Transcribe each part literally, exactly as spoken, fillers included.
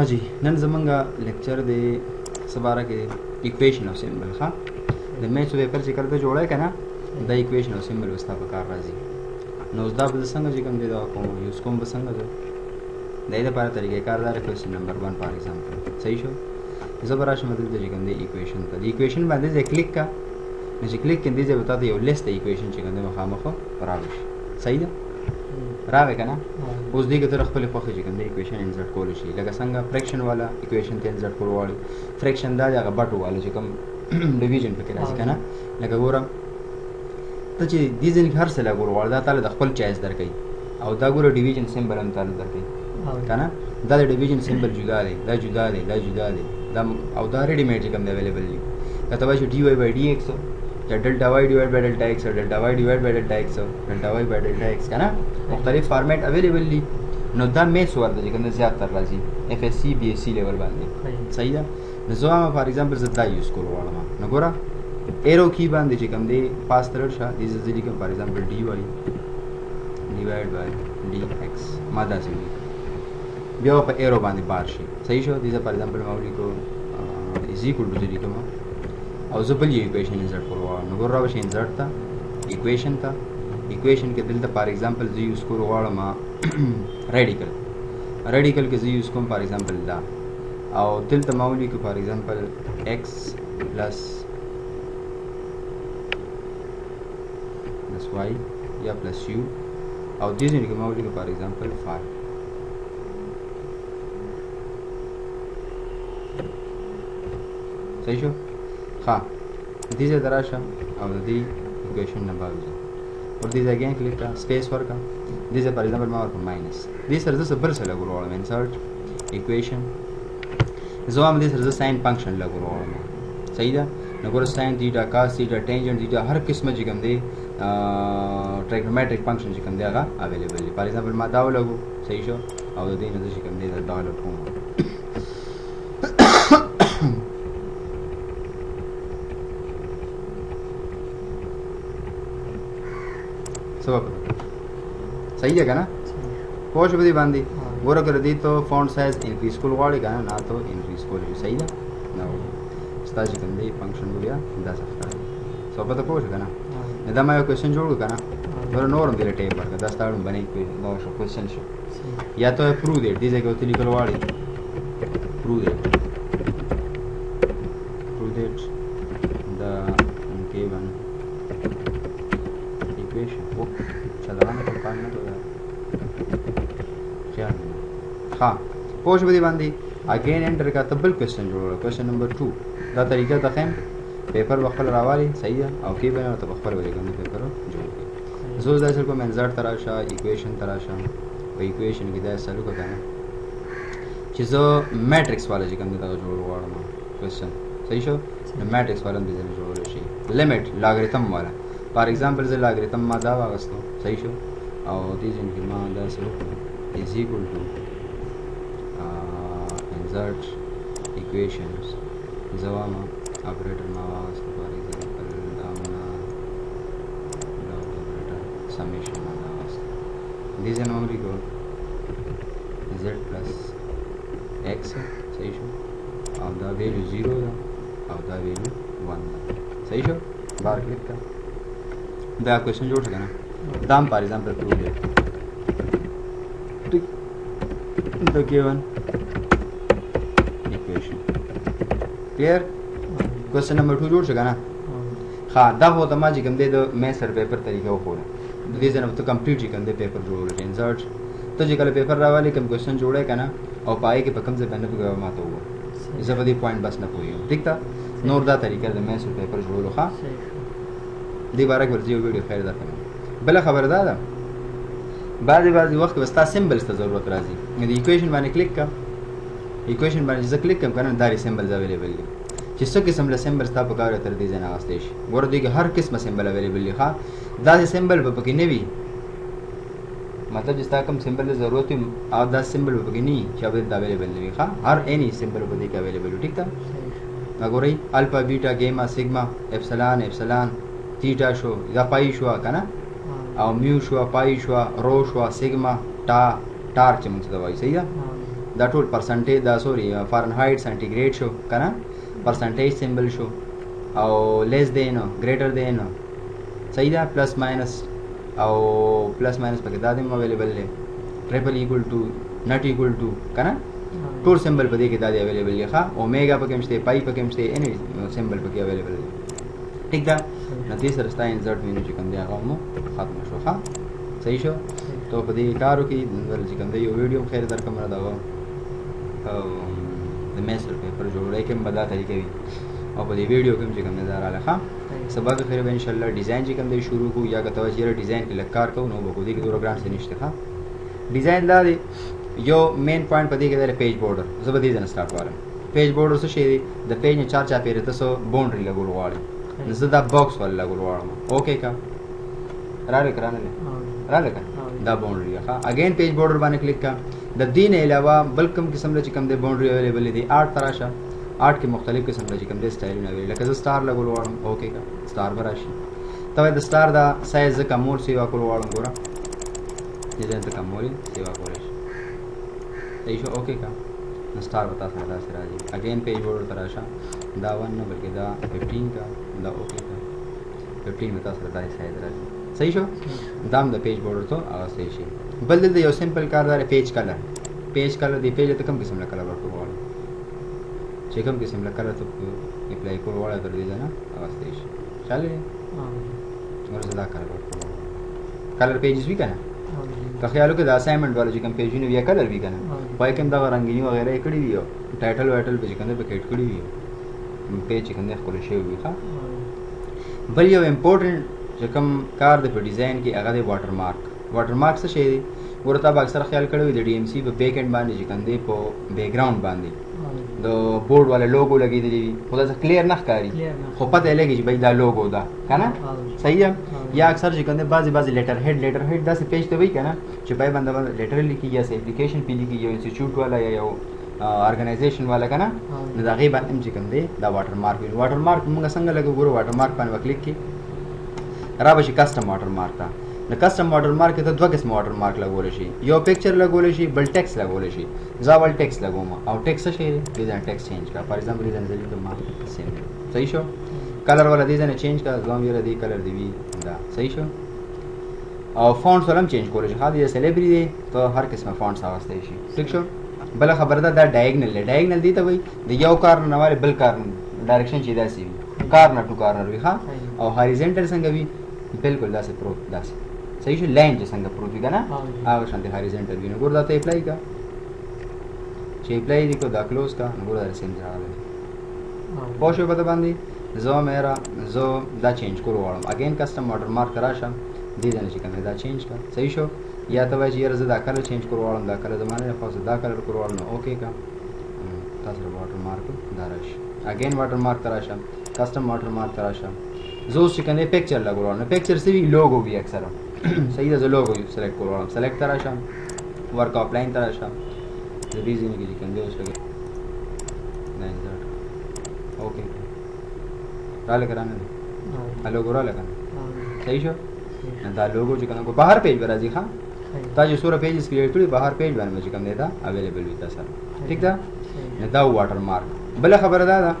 हाँ जी none जमंगा lecture दे सबारा के इक्वेशन ऑफ सिंबल हाँ द मैच पेपर से करते जोड़ा है ना द इक्वेशन ऑफ सिंबल व्यवस्था प्रकार राजी नौजदा बलसंग जी कम दे दो को यूज को बसंग दो दे दे पारे तरीके कारदार question number one for example सही शो जबराश मतलब दे कम दे इक्वेशन का इक्वेशन बाद दे क्लिक का मुझे क्लिक के दीजिए बता दे लिस्ट द इक्वेशन चिकन दे मखा मखो बराबर सही है रावे का ना उस दी के तरफ خپل خوخه چې کوم ایکویشن انسرټ کول شي لکه څنګه فریکشن والا ایکویشن ته انسرټ کول وړي فریکشن دا ځای غبټو والا چې کوم ډیویژن پکې راځي کنه لکه ګورم ته چې ډیزاین هر څه لا ګور وردا تعالی د خپل چایز درکې او دا ګور ډیویژن سمبل هم تعالی درکې کنه دا ډیویژن سمبل جدا دی دا جدا دی دا جدا دی دا او دا ریډی میډ کوم اویلیبل دی دا تبا چې dy by dx delta Y divide by delta x और delta Y divide by delta x और delta Y by delta x का ना मुख्तलिफ फॉर्मेट अवेलेबल ली नोदा में सवाल था जिकन ज्यादातर राजी F S C B S C level बांधे सही था नजवा में फॉर एग्जांपल जद्दा यूज करो वाला नगोरा एरो की बांधे जिकन दे पास तरह शा दिस इज जिकन for example D Y divide by D x मादा से बियो पर एरो बांधे बार से सही शो दिस फॉर एग्जांपल मौली को इज इक्वल टू जिकन और जबल ये इक्वेशन इंसर्ट करवा नगर रावश इंसर्ट था इक्वेशन था इक्वेशन के दिल था फॉर एग्जांपल जी यूज करवा मा रेडिकल रेडिकल के जी यूज को फॉर एग्जांपल ला और दिल था मामूली को for example x plus plus Y या प्लस u और दिस इनके मामूली को फॉर एग्जांपल फाइव सही हो हाँ दीज दराशा और दी इक्वेशन नंबर और दीज अगेन क्लिक का स्पेस वर्क का दीज फॉर एग्जांपल मार माइनस दिस इज द बरस लगो रोल में इंसर्ट इक्वेशन जो हम this is the sine function लगो रोल में सही था नगोर sine theta cos theta tangent theta हर किस्म जी कम दे ट्रिग्नोमेट्रिक फंक्शन जी कम दे आगा अवेलेबल फॉर एग्जांपल मा दाव लगो सही शो और दी नज जी कम दे दाव लगो सही है क्या ना कोश बदी बांधी गोरा कर दी तो फॉन्ट साइज इंक्रीज को वाली का ना तो इंक्रीज को सही है ना स्टाजी कर दी फंक्शन बोलिया दस अफ्तार सो पता कोश का ना इधर मैं क्वेश्चन जोड़ का ना मेरा नॉर्म दिले टेप पर दस तार में बने क्वेश्चन शो या तो प्रूव दे दी जगह उतनी करवाड़ी प्रूव दे प्रूव दे द के वन हाँ पोस्ट बदी बांधी अगेन एंटर का तब्बल क्वेश्चन जोड़ा क्वेश्चन नंबर टू दा तरीका तखम पेपर बखल रावाली सही है ओके बना तो बखल वाले का पेपर जोड़ जोर दरअसल को मैंजर तराशा इक्वेशन तराशा और इक्वेशन की दरअसल को कहना चीज़ों मैट्रिक्स वाले जी कम देता जोड़ वाला क्वेश्चन सही शो मैट्रिक्स वाला दीजिए जोड़ चाहिए लिमिट लॉगरिथम वाला फॉर एग्जाम्पल से लॉगरिथम मा दा वागस्तो सही शो और दीजिए इनकी माँ दरअसल is equal to insert equations जवामा ऑपरेटर मावास फॉर एग्जांपल दामना डॉट ऑपरेटर समेशन मावास दिस एन ओनली गो z plus x सही शो और द वैल्यू जीरो और द वैल्यू वन सही शो बार क्लिक का द क्वेश्चन जोड़ सके ना दाम फॉर एग्जांपल प्रूव है ठीक the given clear question number two जोड़ सका ना हाँ दब होता माँ जी कम दे दो मैं सर पेपर तरीका वो खोला रीजन अब तो कंप्लीट जी कम दे पेपर जोड़ रहे इंसर्ट तो जी कल पेपर रहा वाले कम क्वेश्चन जोड़े का ना और पाए के पकम से पहले भी मात होगा इस बदी पॉइंट बस ना पूरी हो ठीक था नोरदा तरीका दे मैं सर पेपर जोड़ लो हाँ दोबारा एक वर्जी वीडियो खैर दाखिल भला खबरदार बाद बाद वक्त वस्ता सिम्बल्स का जरूरत राजी इक्वेशन मैंने क्लिक का इक्वेशन बने जैसे क्लिक कम करना दारी सिंबल्स अवेलेबल है जिससे किस्म ला सिंबल्स था पकावर तर दी जाना आस्तेश गोर दी के हर किस्म सिंबल अवेलेबल है हां दारी सिंबल पे पकी नहीं मतलब जिस तक कम सिंबल की जरूरत है और दस सिंबल पे पकी नहीं क्या अवेलेबल है हां हर एनी सिंबल पे दी अवेलेबल है ठीक था गोरी alpha beta gamma sigma epsilon epsilon theta शो या पाई शो का ना और म्यू शो पाई शो रो शो सिग्मा टा टार चमक दवाई सही है the tool percentage the sorry uh, Fahrenheit centigrade show kana percentage symbol show और लेस देन ग्रेटर देन सही था प्लस माइनस और प्लस माइनस पे दादे में अवेलेबल है triple equal to not equal to कना टोर सिंबल पे देखे दादे अवेलेबल है खा ओमेगा पे केम से पाई पे केम से एनी सिंबल पे अवेलेबल है ठीक था ना तीसरा रास्ता इंसर्ट मेनू चिकन दिया गामो खत्म शो खा सही शो तो पे कारो की नंबर चिकन दे यो वीडियो खैर दर कमरा दागा द मैसर पेपर जोड़ रहे के बदला तरीके भी और पहले वीडियो के मुझे कम नज़र आ रहा है सबा के फिर इंशाल्लाह डिज़ाइन जी कम दे शुरू को या का तवजीर डिज़ाइन के लक्कार को नो बखुदी के दौरान से निश्चित था डिज़ाइन ला दे यो मेन पॉइंट पति के दर पेज बॉर्डर सब डिज़ाइन स्टार्ट वाला पेज बॉर्डर से शेरी द पेज ने चार चार पेरे तो सो बाउंड्री लगो वाले जैसे द बॉक्स वाला लगो वाला ओके का राले कराने ले राले का द बाउंड्री का अगेन पेज बॉर्डर बाने क्लिक का द दीन अलावा बल्कम किस्म ले चिकम दे बाउंड्री अवेलेबल थी आठ तराशा आठ के मुख्तलिफ किस्म का चिकन दे स्टाइल में लगे स्टार लगो वाड़म ओके का स्टार बराशी तब द स्टार दा साइज का मोर सेवा को वाड़म गोरा डिजाइन तक मोरी सेवा को रेश ऐशो ओके का स्टार बता सकता है सिराजी अगेन पेज बोर्ड तराशा दा वन न बल्कि दा पंद्रह का दा ओके का पंद्रह बता सकता है साइज राजी सही शो दाम द पेज बोर्ड तो आवाज सही शे बदल दे यो सिंपल कारदार पेज कलर पेज कलर दी पेज तक कम किस्म का कलर को वाड़म चिकम किस्म लग कलर तो अप्लाई को वाला कर दीजिए ना आवाज चले और ज़्यादा कलर कलर पेजेस भी करना तो ख्यालों के असाइनमेंट वाले चिकम पेज भी या कलर भी करना भाई कम दवा रंगीनी वगैरह एकड़ी भी हो टाइटल वाइटल पे चिकन पे कैटकड़ी भी हो पेज चिकन देख को शेव भी था बल ये इम्पोर्टेंट चिकम कार दे पे डिज़ाइन की अगर वाटर मार्क वाटर मार्क से शेरी और तब अक्सर ख्याल करो डी एम सी पे बैक एंड बांधे चिकन दे पो बैकग्राउंड बांधे दो बोर्ड वाले लोगो लगी दी खुदा से क्लियर ना कारी हो पता लगे भाई दा लोगो दा है ना सही है या अक्सर चिकन दे बाजी बाजी लेटर हेड लेटर हेड दा से पेज तो वही क्या ना जो भाई बंदा बंदा लेटर लिखी या से एप्लीकेशन पे लिखी या इंस्टीट्यूट वाला या ऑर्गेनाइजेशन वाला का ना दागे बांधे चिकन दे दा वाटर मार्क वाटर मार्क मुंगा संग लगे गुरु वाटर मार्क पान व क्लिक की राबशी कस्टम वाटर मार्क था न कस्टम वाटर मार्क तो दो किस्म वाटर मार्क लगोले शी यो पिक्चर लगोले शी बल टेक्स्ट लगोले शी जावल टेक्स्ट लगोमा और टेक्स्ट से डिजाइन टेक्स्ट चेंज का फॉर एग्जांपल रीजन से तो मार्क सेम सही शो कलर वाला डिजाइन चेंज का लॉन्ग वाला दी कलर दी दा सही शो और फॉन्ट्स वाला चेंज कोले शी हादी सेलिब्रिटी तो हर किस्म फॉन्ट्स आवाज दे शी ठीक शो भला खबरदार दा डायगोनल है डायगोनल दी तो भाई द यो कारण वाले बल कारण डायरेक्शन सीधा सी कारण टू कारण भी हां और हॉरिजॉन्टल संग भी बिल्कुल दा से प्रो दा से सही जो लाइन जैसा का प्रूफ का ना आगे शांति हॉरिजॉन्टल भी नगोर दाते अप्लाई का छे अप्लाई देखो दा क्लोज का नगोर दा सेम जा रहा है बहुत शो पता बांधी जो मेरा जो दा चेंज करो वाला अगेन कस्टम वाटर मार्क कराशा दे देना चिकन दा चेंज का सही शो या तो भाई यार दा कलर चेंज करो वाला दा कलर जमाने में पास दा कलर करो वाला ओके का तासर वाटर मार्क दाराश अगेन वाटर मार्क कराशा कस्टम वाटर मार्क कराशा जो चिकन पिक्चर लगो वाला पिक्चर से भी लोगो भी अक्सर सही जो लोग सेलेक्ट करो हम सेलेक्ट तराशा वर्क ऑफलाइन तराशा रीजन की लिखेंगे उसके ओके डाल कराने हेलो गोरा लगा सही शो ना लोगो जी को बाहर पेज बना जी हाँ ताजी सोलह पेज क्रिएट थोड़ी बाहर पेज बना में जी कम देता अवेलेबल होता सर ठीक था ना दा वाटर मार्क भले खबर दादा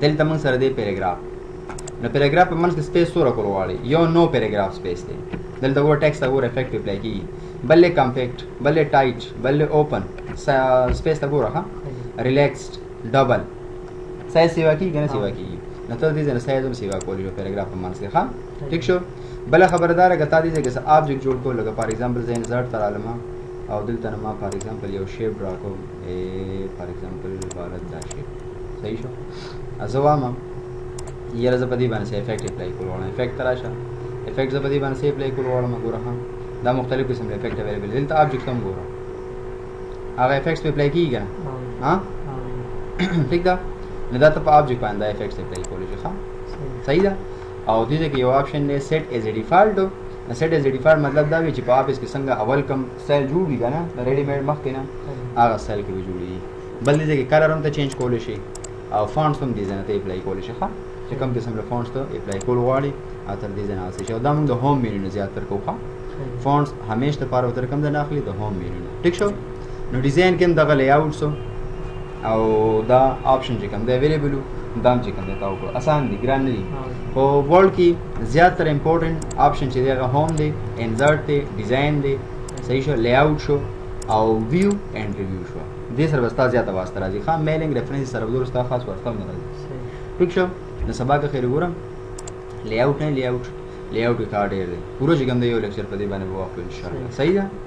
दिल तमंग सर दे पैराग्राफ न पैराग्राफ पर मन के स्पेस सो रखो वाले यो नो पैराग्राफ स्पेस दे दिल तो वो टेक्स्ट वो इफेक्ट रिप्लाई की बल्ले कॉम्पैक्ट बल्ले टाइट बल्ले ओपन स्पेस तक वो रखा रिलैक्स्ड डबल साइज सेवा की गन सेवा की न तो दीजिए साइज सेवा को जो पैराग्राफ पर मन से खा ठीक शो भला खबरदार है बता दीजिए कि आप जो जोड़ को लगा फॉर एग्जांपल जैन जर्ट तरालमा और दिल तनमा फॉर एग्जांपल यो शेप ड्रा को ए फॉर एग्जांपल भारत दा शेप सही शो अजवामा ये रजपदी बन से इफेक्ट अप्लाई करवाना इफेक्ट तराशा इफेक्ट जपदी बन से अप्लाई करवाना मैं गोरा हां दा मुख्तलिफ किस्म के इफेक्ट अवेलेबल दिल तो आप जो कम गोरा अगर इफेक्ट्स पे अप्लाई कीगा हां ठीक दा नदा तो आप जो पांदा इफेक्ट्स अप्लाई कर लीजिए हां सही दा और दीजिए कि ये ऑप्शन ने सेट एज ए डिफॉल्ट हो सेट एज ए डिफॉल्ट मतलब दा कि आप इसके संग अवल कम सेल जुड़ीगा ना रेडीमेड मख के ना आगा सेल के जुड़ी बल दीजिए कि कलर हम तो चेंज कर लेशी और फॉन्ट्स हम डिजाइन तो अप्लाई कर लेशी हां چې کوم قسم له فونټس ته اپلای کول غواړي اته دې ځنه اوسې چې دا موږ د هوم مینیو نه زیات تر کوخه فونټس همیشه لپاره تر کوم ځای نه اخلي د هوم مینیو ټیک شو नो डिज़ाइन केम दागा लेआउट सो और दा ऑप्शन जी कम द अवेलेबल दाम जी कम देता हो आसान दी ग्रान दी और वर्ल्ड की ज़्यादातर इंपॉर्टेंट ऑप्शन चाहिए देगा होम दे इंसर्ट दे डिज़ाइन दे सही शो लेआउट शो और व्यू एंड रिव्यू शो दे सर वस्ता ज़्यादा वास्ता राजी खां मेलिंग रेफरेंस सर बदूर वस्ता खास वास्ता में लगा ठीक शो न सबा का खैर गोरम लेआउट नहीं लेआउट लेआउट के कार्ड दे पूरा जी कम दे यो लेक्चर पर दे बने वो आपको इंशाल्लाह सही है।